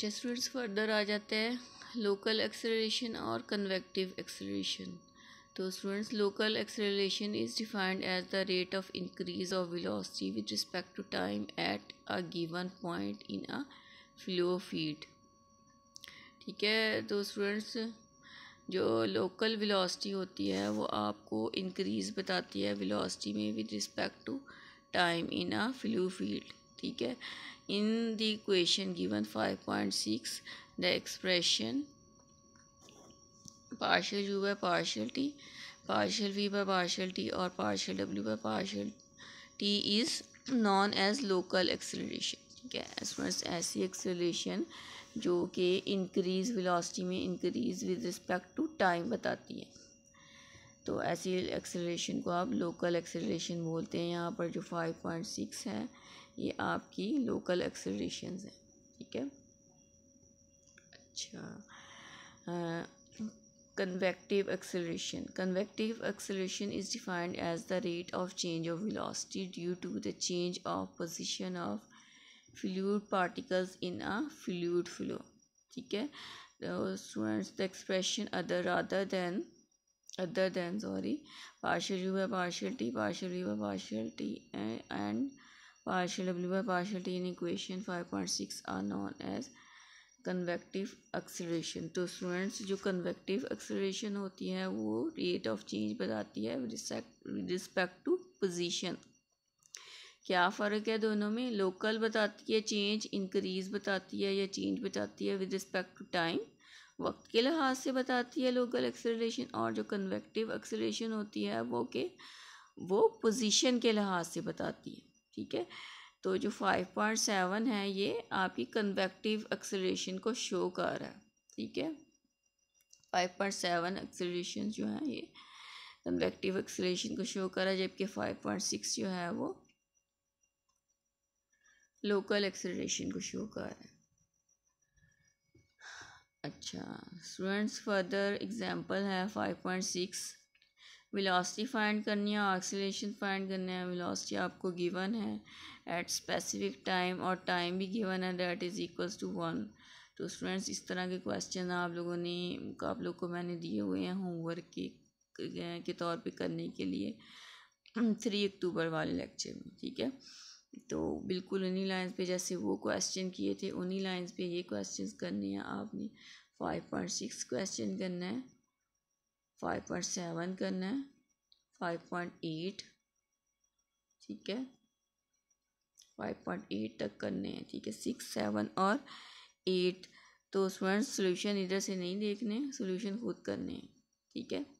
अच्छा students further आ जाते हैं लोकल एक्सेलरेशन और कन्वेक्टिव एक्सेलरेशन। तो students local acceleration is defined as the rate of increase of velocity with respect to time at a given point in a flow field. ठीक है, तो students जो local velocity होती है वो आपको इंक्रीज़ बताती है वेलोसिटी में with respect to time in a flow field. ठीक है, in the equation given 5.6 the expression partial u by partial t, partial v by partial t और पार्शल डब्ल्यू by partial t is known as local acceleration. ठीक है students, ऐसी acceleration जो कि increase velocity में increase with respect to time बताती है, तो ऐसी एक्सेलरेशन को आप लोकल एक्सेलरेशन बोलते हैं। यहाँ पर जो 5.6 है ये आपकी लोकल एक्सेलरेशन है। ठीक है, अच्छा convective acceleration. Convective acceleration is defined as the rate of change of velocity due to the change of position of fluid particles in a fluid flow. ठीक है students, the expression other than partial u by partial t, partial v by partial t and partial w by partial t in equation 5.6 are known as convective acceleration. तो students जो convective acceleration होती है वो rate of change बताती है with respect to position. क्या फ़र्क है दोनों में, लोकल बताती है चेंज, इंक्रीज़ बताती है या चेंज बताती है विद रिस्पेक्ट टू टाइम, वक्त के लिहाज से बताती है लोकल एक्सेलरेशन, और जो कन्वेक्टिव एक्सेलरेशन होती है वो पोजीशन के लिहाज से बताती है। ठीक है, तो जो 5.7 है ये आपकी कन्वेक्टिव एक्सेलरेशन को शो कर रहा है। ठीक है, 5.7 एक्सेलरेशन जो है ये कन्वेक्टिव एक्सेलरेशन को शो कर रहा है, जबकि 5.6 जो है वो लोकल एक्सेलरेशन को शो कर रहा है। अच्छा स्टूडेंट्स फर्दर एग्जांपल है 5.6 वेलोसिटी फाइंड करनी है, एक्सेलरेशन फाइंड करना है। वेलोसिटी आपको गिवन है एट स्पेसिफिक टाइम और टाइम भी गिवन है दैट इज़ इक्वल्स टू 1। तो स्टूडेंट्स इस तरह के क्वेश्चन आप लोग को मैंने दिए हुए हैं होमवर्क के तौर पे करने के लिए 3 अक्टूबर वाले लेक्चर में। ठीक है, तो बिल्कुल उन्हीं लाइन्स पे जैसे वो क्वेश्चन किए थे उन्हीं लाइन्स पे ये क्वेश्चन करने हैं आपने। 5.6 क्वेश्चन करना है, 5.7 करना है, 5.8, ठीक है 5.8 तक करने हैं। ठीक है 6, 7 और 8। तो स्टूडेंट्स सोल्यूशन इधर से नहीं देखने, सोल्यूशन खुद करने हैं। ठीक है।